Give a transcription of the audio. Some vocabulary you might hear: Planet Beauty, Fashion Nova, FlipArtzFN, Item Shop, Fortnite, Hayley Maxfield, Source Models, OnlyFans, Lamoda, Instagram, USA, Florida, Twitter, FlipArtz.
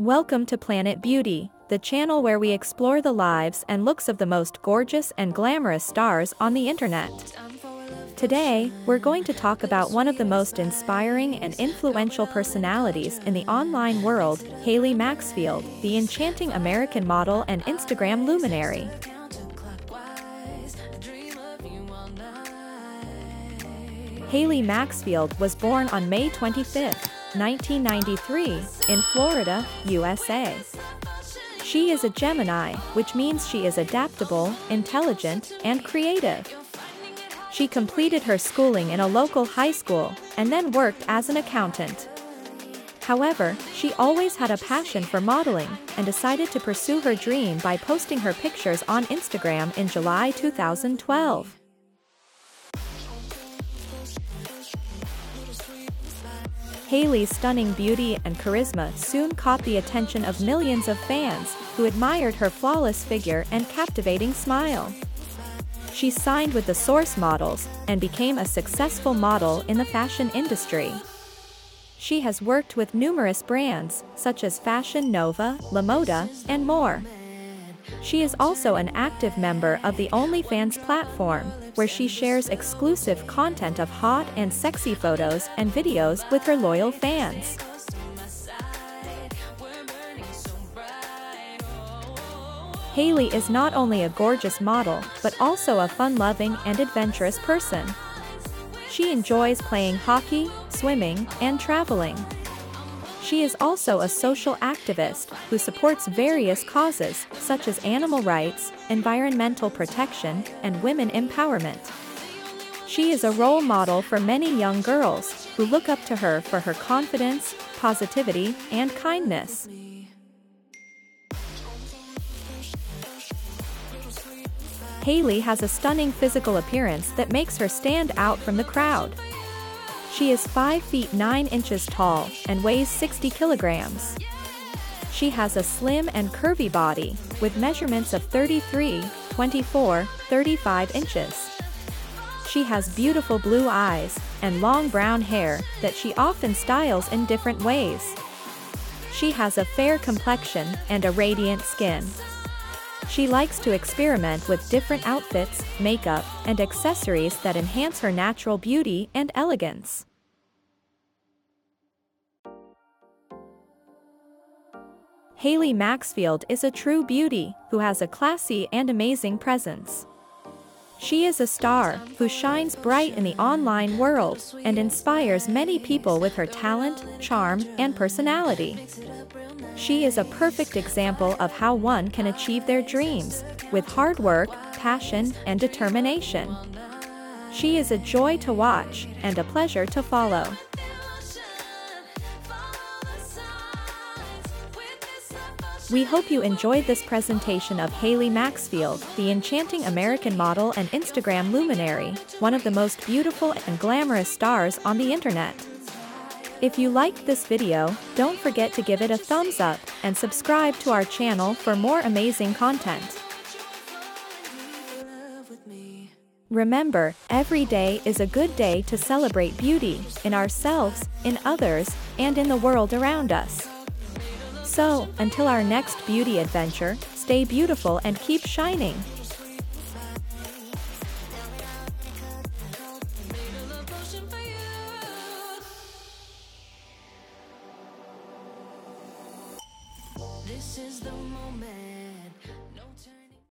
Welcome to Planet Beauty, the channel where we explore the lives and looks of the most gorgeous and glamorous stars on the internet. Today, we're going to talk about one of the most inspiring and influential personalities in the online world, Hayley Maxfield, the enchanting American model and Instagram luminary. Hayley Maxfield was born on May 25, 1993, in Florida, USA. She is a Gemini, which means she is adaptable, intelligent, and creative. She completed her schooling in a local high school and then worked as an accountant. However, she always had a passion for modeling and decided to pursue her dream by posting her pictures on Instagram in July 2012. Hayley's stunning beauty and charisma soon caught the attention of millions of fans, who admired her flawless figure and captivating smile. She signed with the Source Models and became a successful model in the fashion industry. She has worked with numerous brands, such as Fashion Nova, Lamoda, and more. She is also an active member of the OnlyFans platform, where she shares exclusive content of hot and sexy photos and videos with her loyal fans. Hayley is not only a gorgeous model, but also a fun-loving and adventurous person. She enjoys playing hockey, swimming, and traveling. She is also a social activist who supports various causes such as animal rights, environmental protection, and women empowerment. She is a role model for many young girls who look up to her for her confidence, positivity, and kindness. Hayley has a stunning physical appearance that makes her stand out from the crowd. She is 5 feet 9 inches tall and weighs 60 kilograms. She has a slim and curvy body, with measurements of 33, 24, 35 inches. She has beautiful blue eyes and long brown hair that she often styles in different ways. She has a fair complexion and a radiant skin. She likes to experiment with different outfits, makeup, and accessories that enhance her natural beauty and elegance. Hayley Maxfield is a true beauty who has a classy and amazing presence. She is a star who shines bright in the online world and inspires many people with her talent, charm, and personality. She is a perfect example of how one can achieve their dreams with hard work, passion, and determination. She is a joy to watch and a pleasure to follow. We hope you enjoyed this presentation of Hayley Maxfield, the enchanting American model and Instagram luminary, one of the most beautiful and glamorous stars on the internet. If you liked this video, don't forget to give it a thumbs up and subscribe to our channel for more amazing content. Remember, every day is a good day to celebrate beauty in ourselves, in others, and in the world around us. So, until our next beauty adventure, stay beautiful and keep shining!